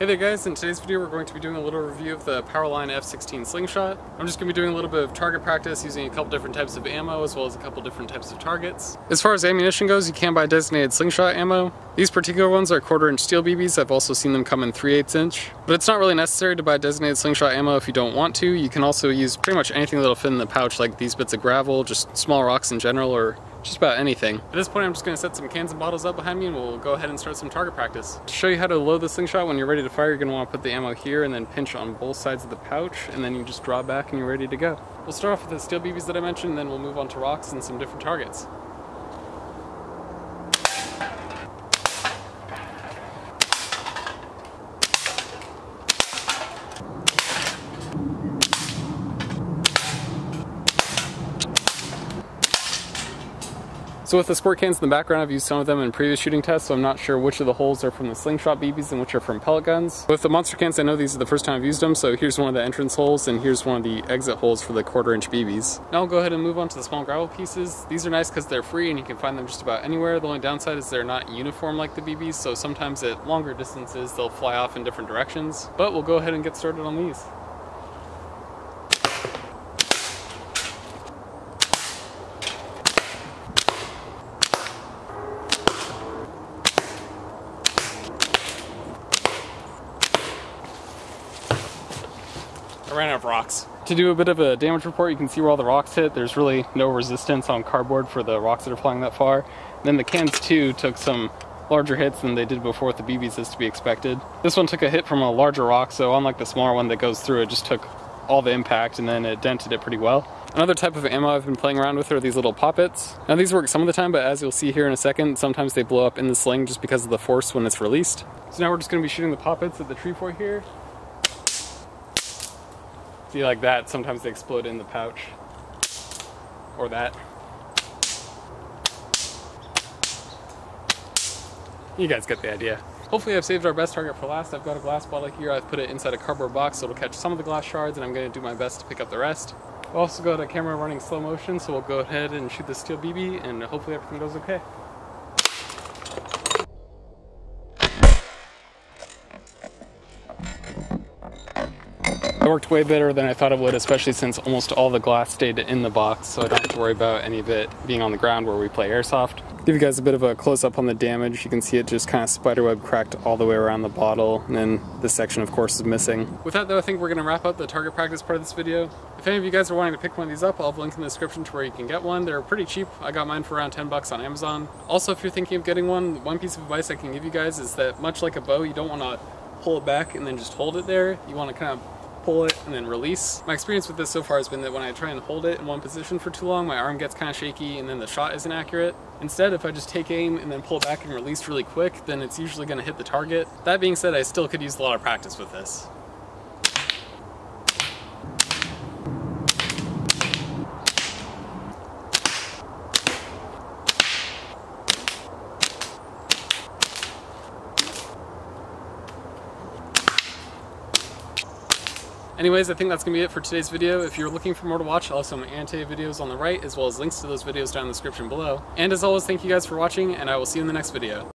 Hey there guys, in today's video we're going to be doing a little review of the Powerline F-16 slingshot. I'm just going to be doing a little bit of target practice using a couple different types of ammo as well as a couple different types of targets. As far as ammunition goes, you can buy designated slingshot ammo. These particular ones are 1/4 inch steel BBs. I've also seen them come in 3/8 inch. But it's not really necessary to buy designated slingshot ammo if you don't want to. You can also use pretty much anything that'll fit in the pouch, like these bits of gravel, just small rocks in general, or just about anything. At this point I'm just going to set some cans and bottles up behind me and we'll go ahead and start some target practice. To show you how to load the slingshot, when you're ready to fire, you're going to want to put the ammo here and then pinch on both sides of the pouch, and then you just draw back and you're ready to go. We'll start off with the steel BBs that I mentioned, then we'll move on to rocks and some different targets. So with the squirt cans in the background, I've used some of them in previous shooting tests, so I'm not sure which of the holes are from the slingshot BBs and which are from pellet guns. With the monster cans, I know these are the first time I've used them, so here's one of the entrance holes and here's one of the exit holes for the 1/4 inch BBs. Now I'll go ahead and move on to the small gravel pieces. These are nice because they're free and you can find them just about anywhere. The only downside is they're not uniform like the BBs, so sometimes at longer distances they'll fly off in different directions. But we'll go ahead and get started on these. I ran out of rocks. To do a bit of a damage report, you can see where all the rocks hit. There's really no resistance on cardboard for the rocks that are flying that far. And then the cans too took some larger hits than they did before with the BBs, as to be expected. This one took a hit from a larger rock, so unlike the smaller one that goes through, it just took all the impact and then it dented it pretty well. Another type of ammo I've been playing around with are these little poppets. Now these work some of the time, but as you'll see here in a second, sometimes they blow up in the sling just because of the force when it's released. So now we're just going to be shooting the poppets at the tree fort here. See, like that, sometimes they explode in the pouch. Or that. You guys get the idea. Hopefully I've saved our best target for last. I've got a glass bottle here. I've put it inside a cardboard box so it'll catch some of the glass shards, and I'm going to do my best to pick up the rest. I've also got a camera running slow motion, so we'll go ahead and shoot the steel BB and hopefully everything goes okay. It worked way better than I thought it would, especially since almost all the glass stayed in the box, so I don't have to worry about any of it being on the ground where we play airsoft. Give you guys a bit of a close-up on the damage. You can see it just kind of spiderweb cracked all the way around the bottle, and then this section of course is missing. With that though, I think we're going to wrap up the target practice part of this video. If any of you guys are wanting to pick one of these up, I'll have a link in the description to where you can get one. They're pretty cheap. I got mine for around 10 bucks on Amazon. Also, if you're thinking of getting one piece of advice I can give you guys is that, much like a bow, you don't want to pull it back and then just hold it there. You want to kind of pull it and then release. My experience with this so far has been that when I try and hold it in one position for too long, my arm gets kind of shaky and then the shot isn't accurate. Instead, if I just take aim and then pull back and release really quick, then it's usually going to hit the target. That being said, I still could use a lot of practice with this. Anyways, I think that's going to be it for today's video. If you're looking for more to watch, I'll have some anti videos on the right, as well as links to those videos down in the description below. And as always, thank you guys for watching, and I will see you in the next video.